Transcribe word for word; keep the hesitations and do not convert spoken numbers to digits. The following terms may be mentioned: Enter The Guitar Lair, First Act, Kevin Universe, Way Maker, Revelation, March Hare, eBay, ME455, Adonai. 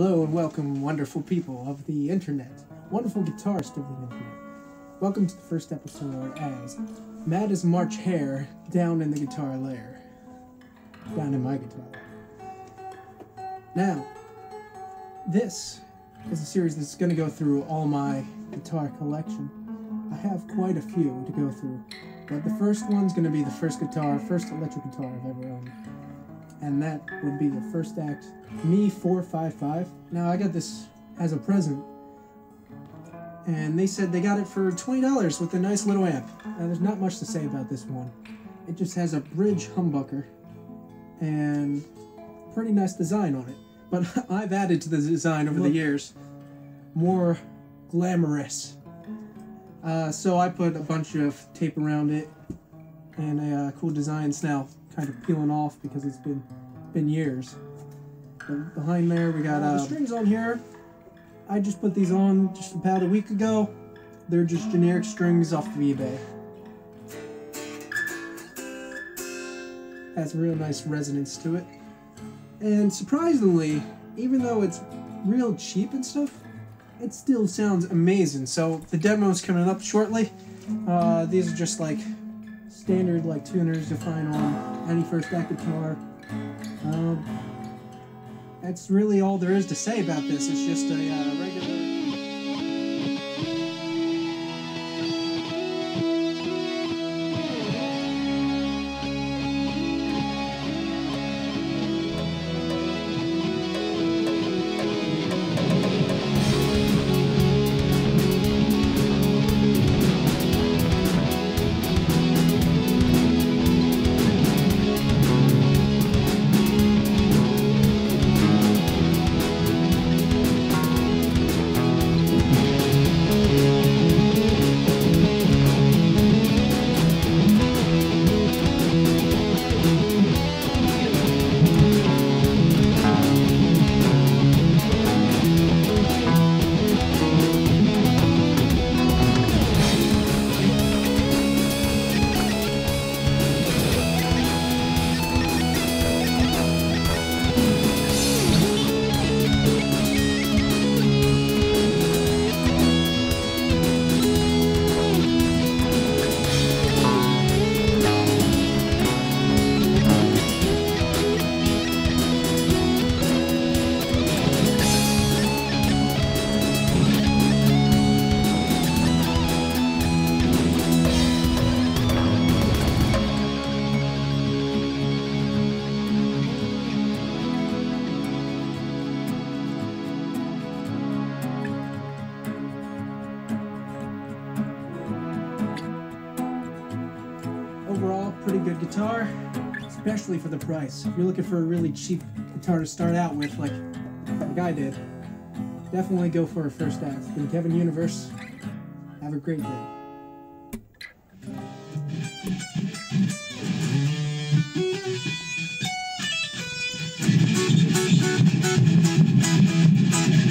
Hello and welcome, wonderful people of the internet, wonderful guitarist of the internet. Welcome to the first episode as Mad as March Hare down in the guitar lair. Down in my guitar. Now, this is a series that's going to go through all my guitar collection. I have quite a few to go through, but the first one's going to be the first guitar, first electric guitar I've ever owned. And that would be the First Act M E four fifty-five. Now, I got this as a present, and they said they got it for twenty dollars with a nice little amp. Now, there's not much to say about this one. It just has a bridge humbucker and pretty nice design on it. But I've added to the design over the years, more glamorous. Uh, so I put a bunch of tape around it and a uh, cool designs now. Kind of peeling off because it's been been years. But behind there we got uh, the strings on here. I just put these on just about a week ago. They're just generic strings off of eBay. Has real nice resonance to it. And surprisingly, even though it's real cheap and stuff, it still sounds amazing. So the demo's coming up shortly. Uh, these are just like standard like tuners to find on any First Act guitar. Um, that's really all there is to say about this. It's just a uh, regular. Overall, pretty good guitar, especially for the price. If you're looking for a really cheap guitar to start out with, like, like I did, definitely go for a First Act. It's been Kevin Universe. Have a great day.